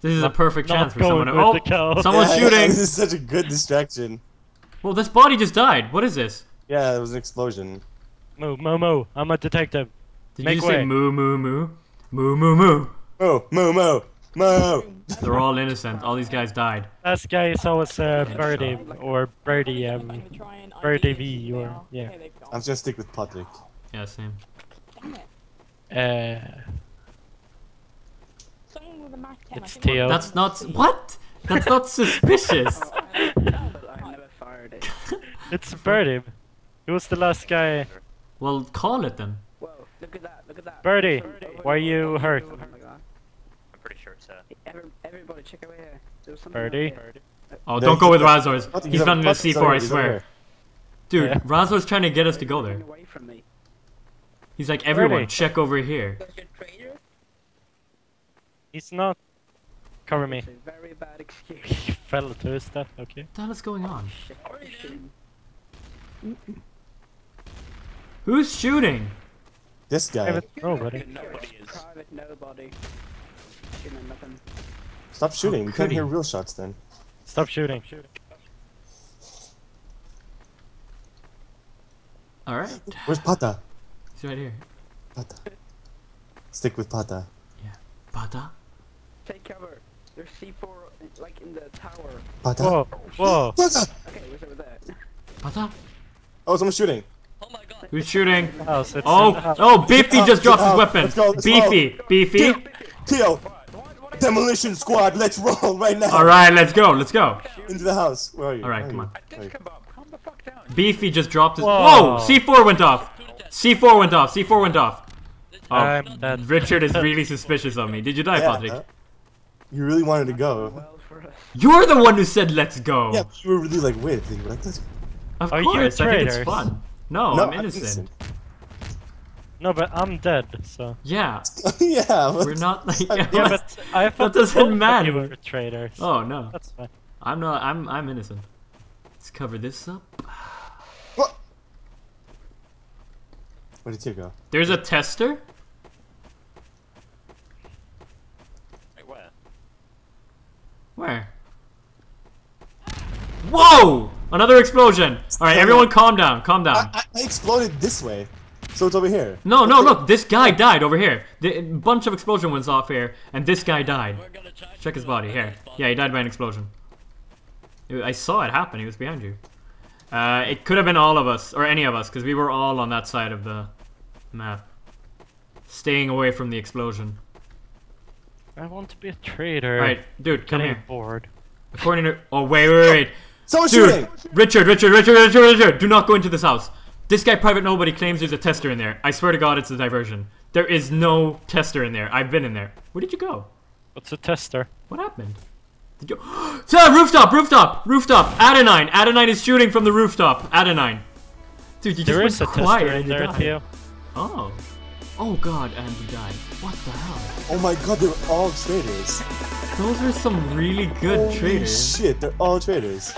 This is a perfect chance for someone to... Oh, someone's shooting! This is such a good distraction. Well, this body just died. What is this? Yeah, it was an explosion. Moo, moo, moo. I'm a detective. Did you just say moo, moo, moo? Moo, moo, moo. Moo, moo, moo. Moo. They're all innocent. All these guys died. Last guy saw was Birdie, or Birdie, Birdie V, or... Yeah. I'm just stick with Patrik. Yeah, same. It's Teo. That's not... What? That's not suspicious. It's Birdie. It was the last guy. Well, call it then. Whoa, look at that, look at that. Birdie, why are you hurt? Oh my God. I'm pretty sure it's everybody check over here. There was something Birdie? Oh, don't go with Razors. He's running a C4, I swear. Dude, yeah. Razor's trying to get us to go there. He's like, everyone, check over here. He's not. Cover me. Very bad excuse. You fell to his stuff, okay. What the hell is going on? Who's shooting? This guy. Private Nobody. Private Nobody. Stop shooting. We couldn't hear real shots then. Stop shooting. Alright. Where's Pata? He's right here. Pata. Stick with Pata. Yeah. Pata? Take cover. There's C4 like in the tower. Pata. Whoa. Whoa. Pata. Okay, what's up with that? Pata? Oh, someone's shooting. Oh my God. Who's shooting? Oh, so Beefy just dropped his weapon. Let's go, let's go. Beefy. Teo. Demolition squad, let's roll right now. Alright, let's go, let's go. Into the house. Where are you? Alright, come on. Calm the fuck down. Beefy just dropped his. Whoa! C4 went off. C4 went off. C4 went off. Oh, Richard is really suspicious of me. Did you die, Patrik? You really wanted to go. You're the one who said let's go. Yeah, you were really like, wait, let's go. Of course, I think it's fun. No, I'm innocent. No, but I'm dead, so... Yeah. Yeah, we're not like... Yeah, but I thought that doesn't matter. You were traitors. Oh, no. That's fine. I'm not... I'm innocent. Let's cover this up. What? Where did you go? There's a tester? Wait, where? Where? Whoa! Another explosion! Alright, everyone calm down, calm down. I exploded this way. So it's over here. No, no, look, this guy died over here. A bunch of explosion went off here, and this guy died. Check his body, here. Yeah, he died by an explosion. I saw it happen, he was behind you. It could have been all of us, or any of us, because we were all on that side of the map. Staying away from the explosion. I want to be a traitor. Alright, dude, come here. According to... Oh, wait. Someone's shooting! Richard, do not go into this house. This guy, Private Nobody, claims there's a tester in there. I swear to God, it's a diversion. There is no tester in there. I've been in there. Where did you go? What's a tester? What happened? Did you... Rooftop! Adonine is shooting from the rooftop. Adonine. Dude, you just went quiet. There is a tester in there, Theo. Oh. Oh, God, and we died. What the hell? Oh, my God, they're all traitors. Those are some really good traitors. Holy shit, they're all traitors.